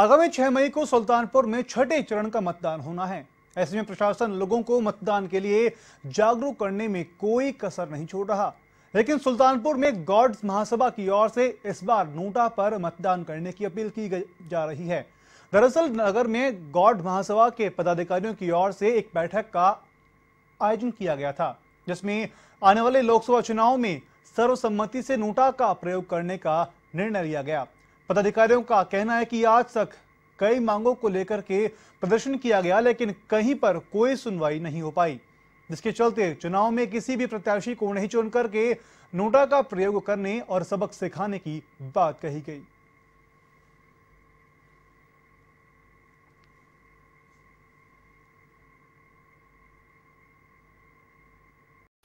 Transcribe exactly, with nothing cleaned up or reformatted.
आगामी छह मई को सुल्तानपुर में छठे चरण का मतदान होना है। ऐसे में प्रशासन लोगों को मतदान के लिए जागरूक करने में कोई कसर नहीं छोड़ रहा, लेकिन सुल्तानपुर में गॉड्स महासभा की ओर से इस बार नोटा पर मतदान करने की अपील की जा रही है। दरअसल नगर में गॉड महासभा के पदाधिकारियों की ओर से एक बैठक का आयोजन किया गया था, जिसमें आने वाले लोकसभा चुनाव में सर्वसम्मति से नोटा का प्रयोग करने का निर्णय लिया गया। पदाधिकारियों का कहना है कि आज तक कई मांगों को लेकर के प्रदर्शन किया गया, लेकिन कहीं पर कोई सुनवाई नहीं हो पाई, जिसके चलते चुनाव में किसी भी प्रत्याशी को नहीं चुन करके नोटा का प्रयोग करने और सबक सिखाने की बात कही गई।